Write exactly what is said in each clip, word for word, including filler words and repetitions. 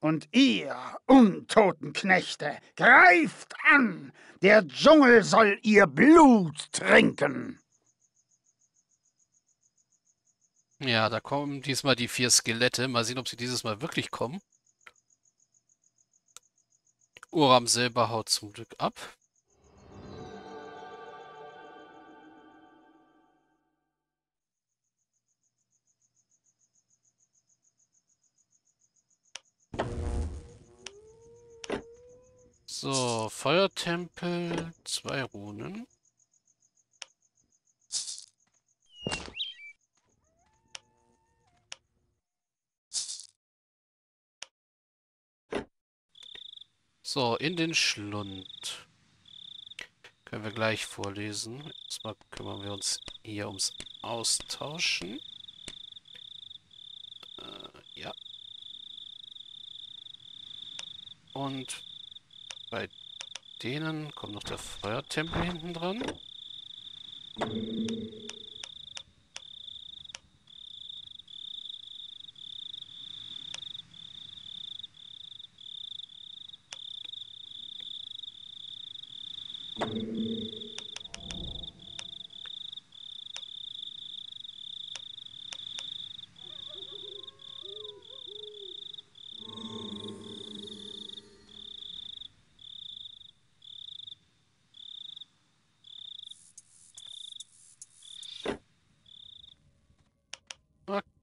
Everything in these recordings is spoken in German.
Und ihr, Untotenknechte, greift an! Der Dschungel soll ihr Blut trinken! Ja, da kommen diesmal die vier Skelette. Mal sehen, ob sie dieses Mal wirklich kommen. Uram selber haut zum Glück ab. So, Feuertempel, zwei Runen. So, in den Schlund. Können wir gleich vorlesen. Erstmal kümmern wir uns hier ums Austauschen. Äh, ja. Und bei denen kommt noch der Feuertempel hinten dran.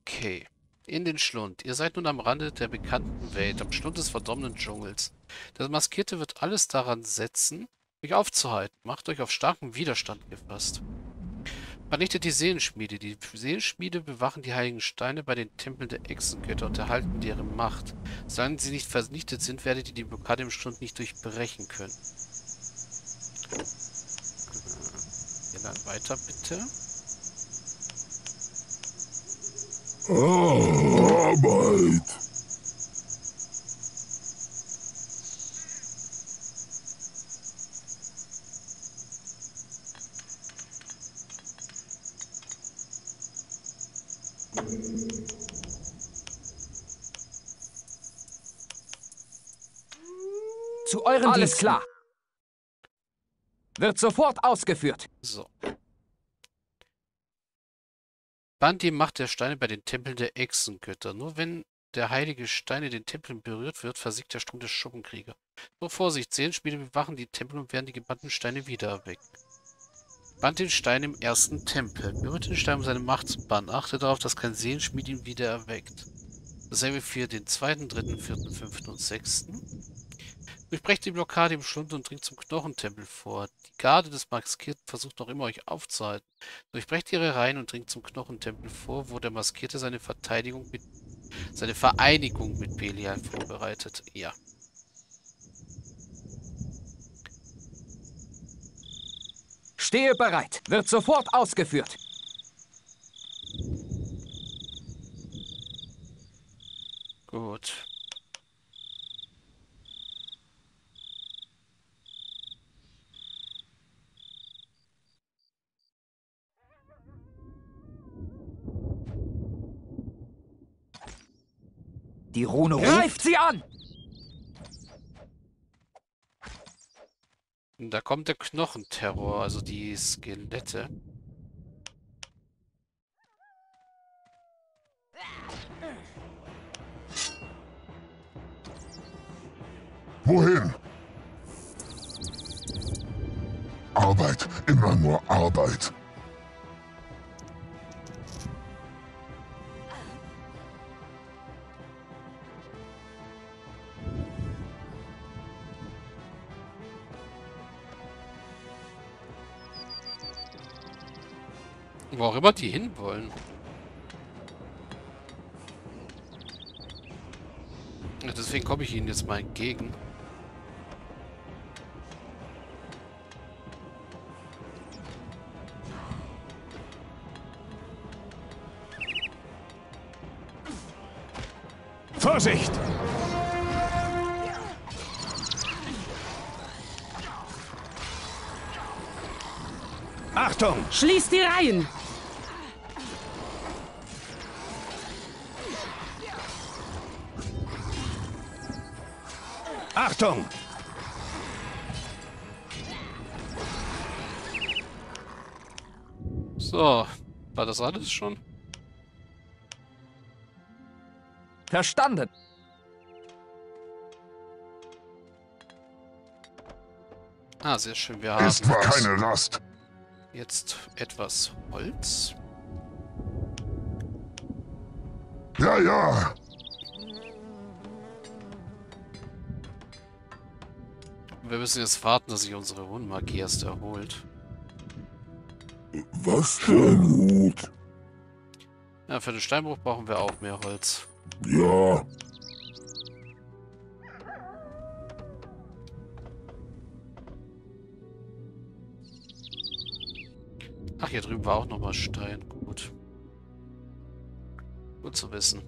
Okay, in den Schlund. Ihr seid nun am Rande der bekannten Welt, am Schlund des verdommenen Dschungels. Der Maskierte wird alles daran setzen, euch aufzuhalten. Macht euch auf starken Widerstand gefasst. Vernichtet die Seelenschmiede. Die Seelenschmiede bewachen die heiligen Steine bei den Tempeln der Echsengötter und erhalten deren Macht. Solange sie nicht vernichtet sind, werdet ihr die Blockade im Schlund nicht durchbrechen können. Geh dann weiter, bitte. Ah, Arbeit! Zu eurem Dienst. Alles klar! Wird sofort ausgeführt! So. Bannt die Macht der Steine bei den Tempeln der Echsengötter. Nur wenn der heilige Stein in den Tempeln berührt wird, versiegt der Sturm der Schuppenkrieger. Nur Vorsicht, Seelenschmiede bewachen die Tempel und werden die gebannten Steine wieder erwecken. Bannt den Stein im ersten Tempel. Berührt den Stein, um seine Macht zu bannen. Achte darauf, dass kein Seelenschmied ihn wieder erweckt. Dasselbe für den zweiten, dritten, vierten, fünften und sechsten. Durchbrecht die Blockade im Schlund und dringt zum Knochentempel vor. Die Garde des Maskierten versucht noch immer, euch aufzuhalten. Durchbrecht ihre Reihen und dringt zum Knochentempel vor, wo der Maskierte seine Verteidigung mit, seine Vereinigung mit Belial vorbereitet. Ja. Stehe bereit. Wird sofort ausgeführt. Gut. Die Rune ruft. Greift sie an! Da kommt der Knochenterror, also die Skelette. Wohin? Arbeit, immer nur Arbeit. Wo auch immer die hinwollen. Deswegen komme ich ihnen jetzt mal entgegen. Vorsicht! Achtung! Schließt die Reihen! Achtung! So, war das alles schon? Verstanden! Ah, sehr schön, wir haben... Ist keine Last. Jetzt etwas Holz. Ja, ja! Wir müssen jetzt warten, dass sich unsere Wundmagie erst erholt. Was für ein Hut? Ja, für den Steinbruch brauchen wir auch mehr Holz. Ja. Ach, hier drüben war auch nochmal Stein. Gut. Gut zu wissen.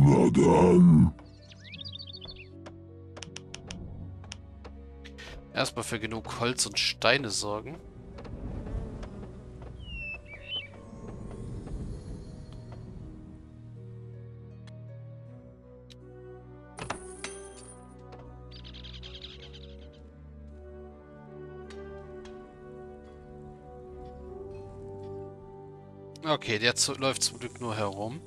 Na dann. Erstmal für genug Holz und Steine sorgen. Okay, der läuft zum Glück nur herum.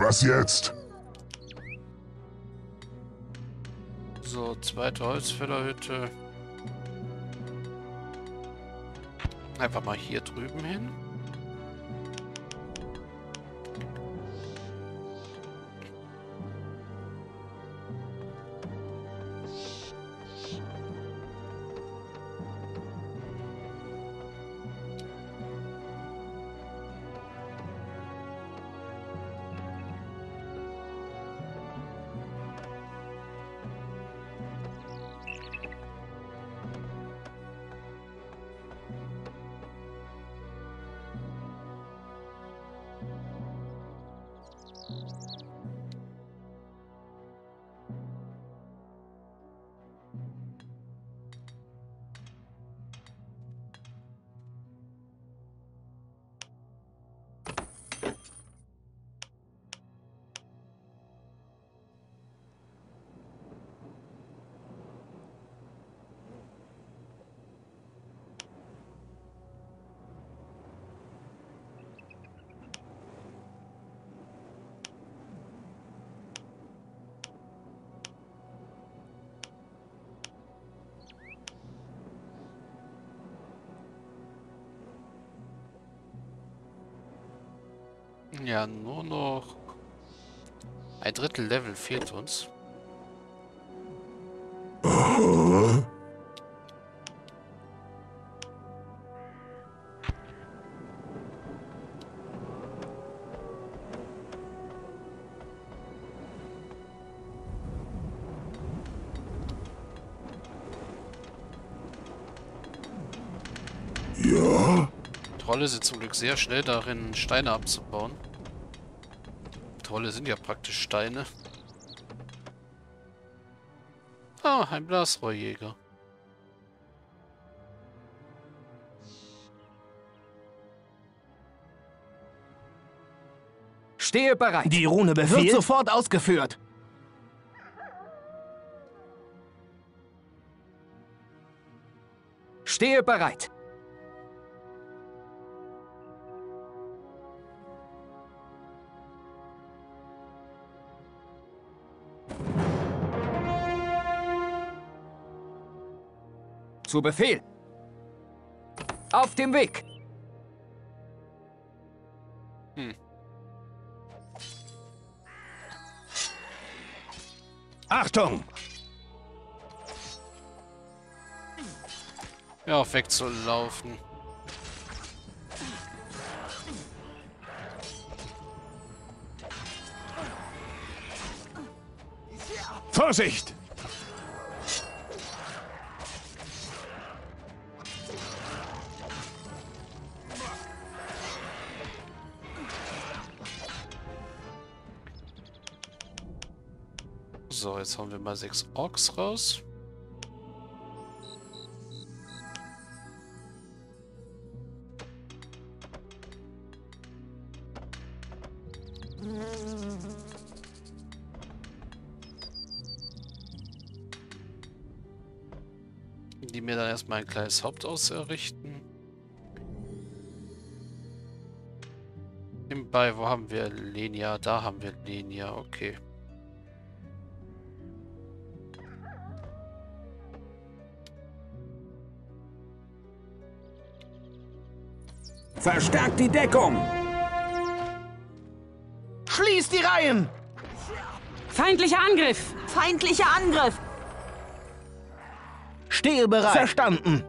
Was jetzt? So, zweite Holzfällerhütte. Einfach mal hier drüben hin. Ja, nur noch ein Drittel Level fehlt uns. Aha. Ja. Trolle sind zum Glück sehr schnell darin, Steine abzubauen. Trolle sind ja praktisch Steine. Ah, ein Blasrohrjäger. Stehe bereit. Die Rune befiehlt. Wird sofort ausgeführt. Stehe bereit. Zu Befehl. Auf dem Weg. Hm. Achtung! Ja, auf Weg zu laufen. Vorsicht! So, jetzt haben wir mal sechs Orks raus. Die mir dann erstmal ein kleines Haupthaus errichten. Nebenbei, wo haben wir Lenia? Da haben wir Lenia, okay. Verstärkt die Deckung! Schließt die Reihen! Feindlicher Angriff! Feindlicher Angriff! Stehe bereit! Verstanden!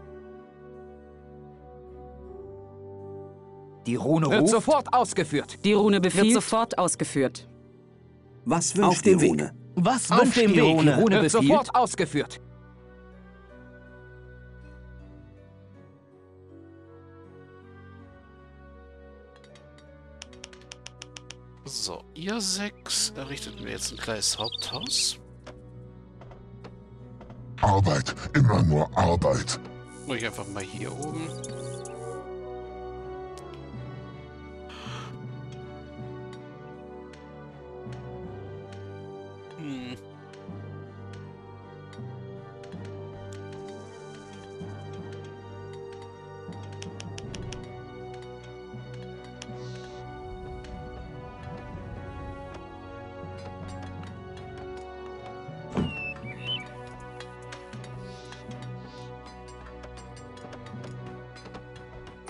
Die Rune ruft. Wird sofort ausgeführt! Die Rune befiehlt. Wird sofort ausgeführt. Was wünscht Auf die dem Rune? Weg. Was wünscht die Weg. Rune? Die Rune Wird befiehlt. Sofort ausgeführt! So, ihr sechs errichtet mir jetzt ein kleines Haupthaus. Arbeit, immer nur Arbeit. Mach ich einfach mal hier oben. Hm.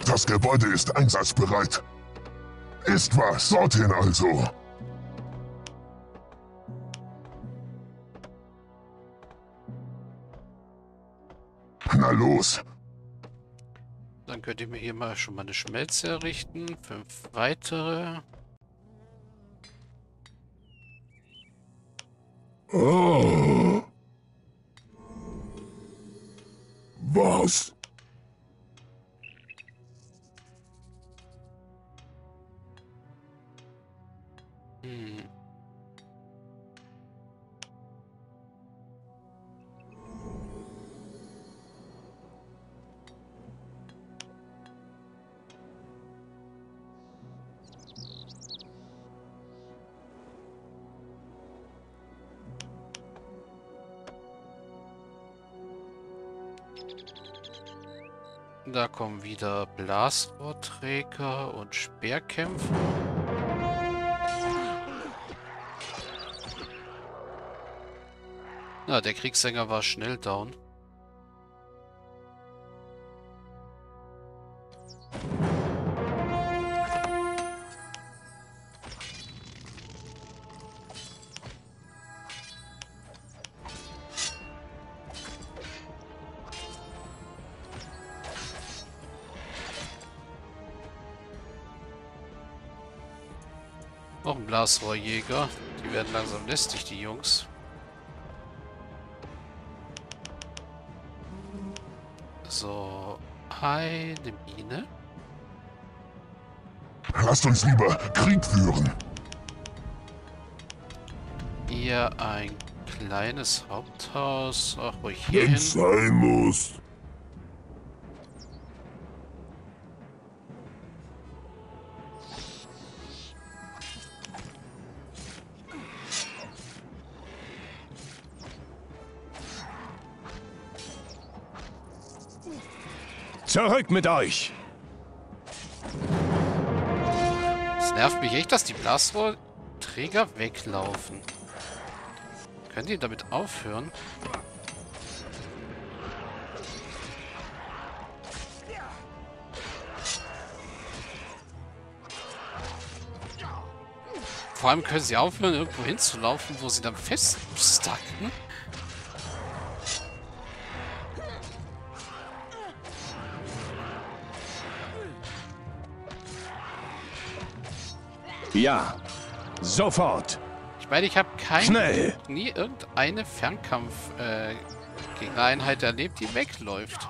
Das Gebäude ist einsatzbereit. Ist was, dorthin also. Na los. Dann könnt ihr mir hier mal schon mal eine Schmelze errichten. Fünf weitere. Oh. Was? Da kommen wieder Blasrohrträger und Speerkämpfer. Na, der Kriegssänger war schnell down. Noch ein Blasrohrjäger. Die werden langsam lästig, die Jungs. So, eine Mine. Lasst uns lieber Krieg führen. Hier ein kleines Haupthaus. Ach, wo ich hier hin. Wenn's sein muss. Zurück mit euch! Es nervt mich echt, dass die Blasrohrträger weglaufen. Können die damit aufhören? Vor allem können sie aufhören, irgendwo hinzulaufen, wo sie dann feststacken. Ja, sofort. Ich meine, ich habe keine, nie irgendeine Fernkampf-Gegnereinheit äh, erlebt, die wegläuft.